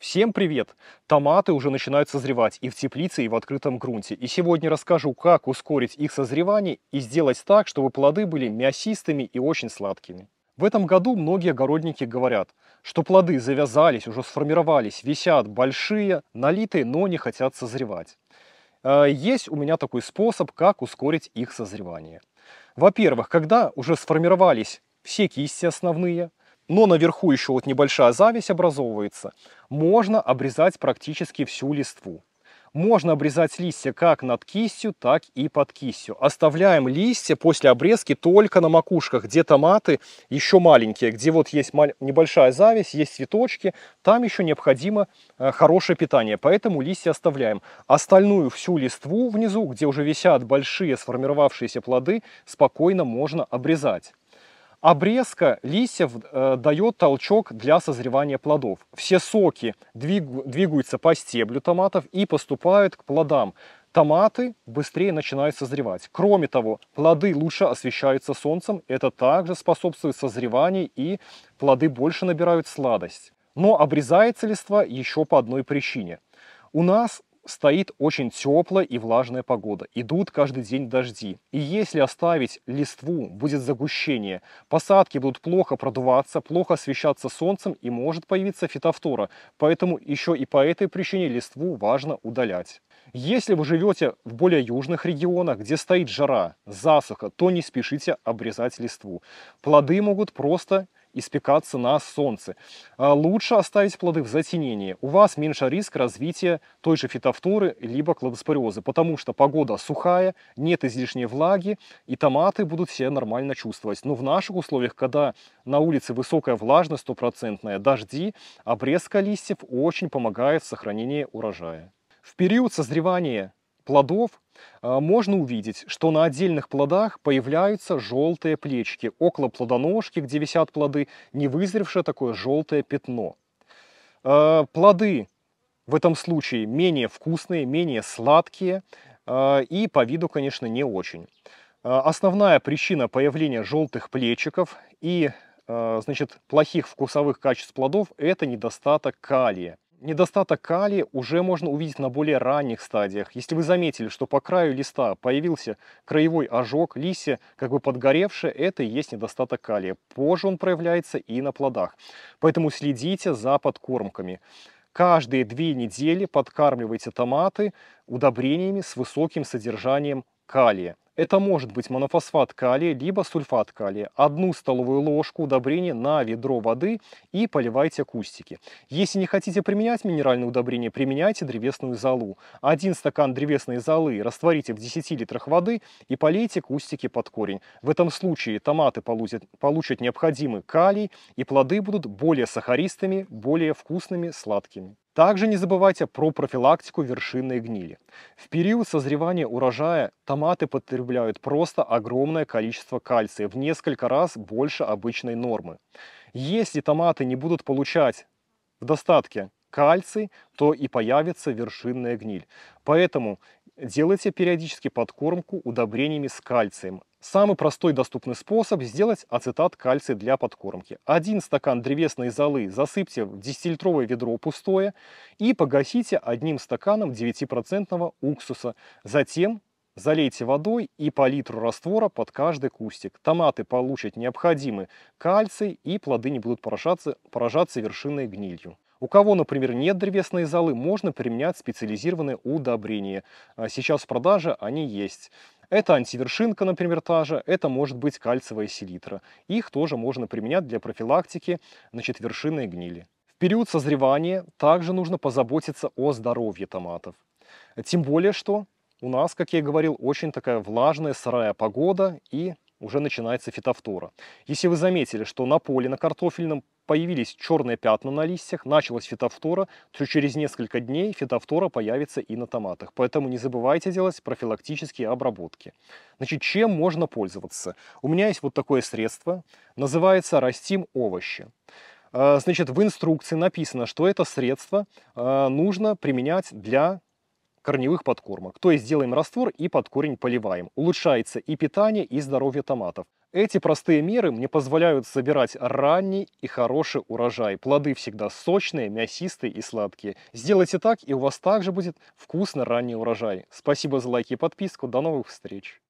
Всем привет! Томаты уже начинают созревать и в теплице, и в открытом грунте. И сегодня расскажу, как ускорить их созревание и сделать так, чтобы плоды были мясистыми и очень сладкими. В этом году многие огородники говорят, что плоды завязались, уже сформировались, висят большие, налитые, но не хотят созревать. Есть у меня такой способ, как ускорить их созревание. Во-первых, когда уже сформировались все кисти основные, но наверху еще вот небольшая завязь образовывается, можно обрезать практически всю листву. Можно обрезать листья как над кистью, так и под кистью. Оставляем листья после обрезки только на макушках, где томаты еще маленькие, где вот есть небольшая завязь, есть цветочки, там еще необходимо хорошее питание, поэтому листья оставляем. Остальную всю листву внизу, где уже висят большие сформировавшиеся плоды, спокойно можно обрезать. Обрезка листьев дает толчок для созревания плодов. Все соки двигаются по стеблю томатов и поступают к плодам. Томаты быстрее начинают созревать. Кроме того, плоды лучше освещаются солнцем. Это также способствует созреванию, и плоды больше набирают сладость. Но обрезается листва еще по одной причине. У нас стоит очень теплая и влажная погода. Идут каждый день дожди. И если оставить листву, будет загущение. Посадки будут плохо продуваться, плохо освещаться солнцем, и может появиться фитофтора. Поэтому еще и по этой причине листву важно удалять. Если вы живете в более южных регионах, где стоит жара, засуха, то не спешите обрезать листву. Плоды могут просто испекаться на солнце. Лучше оставить плоды в затенении. У вас меньше риск развития той же фитофторы либо кладоспориоза, потому что погода сухая, нет излишней влаги, и томаты будут себя нормально чувствовать. Но в наших условиях, когда на улице высокая влажность, стопроцентная, дожди, обрезка листьев очень помогает в сохранении урожая. В период созревания плодов можно увидеть, что на отдельных плодах появляются желтые плечики. Около плодоножки, где висят плоды, невызревшее такое желтое пятно. Плоды в этом случае менее вкусные, менее сладкие и по виду, конечно, не очень. Основная причина появления желтых плечиков и, значит, плохих вкусовых качеств плодов – это недостаток калия. Недостаток калия уже можно увидеть на более ранних стадиях. Если вы заметили, что по краю листа появился краевой ожог, листья как бы подгоревшие, это и есть недостаток калия. Позже он проявляется и на плодах. Поэтому следите за подкормками. Каждые 2 недели подкармливайте томаты удобрениями с высоким содержанием калия. Это может быть монофосфат калия, либо сульфат калия. 1 столовую ложку удобрения на ведро воды и поливайте кустики. Если не хотите применять минеральное удобрение, применяйте древесную золу. 1 стакан древесной золы растворите в 10 литрах воды и полейте кустики под корень. В этом случае томаты получат необходимый калий, и плоды будут более сахаристыми, более вкусными, сладкими. Также не забывайте про профилактику вершинной гнили. В период созревания урожая томаты потребляют просто огромное количество кальция, в несколько раз больше обычной нормы. Если томаты не будут получать в достатке кальций, то и появится вершинная гниль. Поэтому делайте периодически подкормку удобрениями с кальцием. Самый простой доступный способ – сделать ацетат кальция для подкормки. 1 стакан древесной золы засыпьте в 10-литровое ведро пустое и погасите 1 стаканом 9% уксуса. Затем залейте водой и по литру раствора под каждый кустик. Томаты получат необходимый кальций, и плоды не будут поражаться вершинной гнилью. У кого, например, нет древесной золы, можно применять специализированные удобрения. Сейчас в продаже они есть. Это антивершинка, например, та же, это может быть кальциевая селитра. Их тоже можно применять для профилактики, значит, вершинной гнили. В период созревания также нужно позаботиться о здоровье томатов. Тем более, что у нас, как я и говорил, очень такая влажная, сырая погода, и уже начинается фитофтора. Если вы заметили, что на поле, на картофельном, появились черные пятна на листьях, началась фитофтора, то через несколько дней фитофтора появится и на томатах. Поэтому не забывайте делать профилактические обработки. Значит, чем можно пользоваться? У меня есть вот такое средство, называется «Растим овощи». Значит, в инструкции написано, что это средство нужно применять для корневых подкормок. То есть делаем раствор и под корень поливаем. Улучшается и питание, и здоровье томатов. Эти простые меры мне позволяют собирать ранний и хороший урожай. Плоды всегда сочные, мясистые и сладкие. Сделайте так, и у вас также будет вкусно ранний урожай. Спасибо за лайки и подписку. До новых встреч!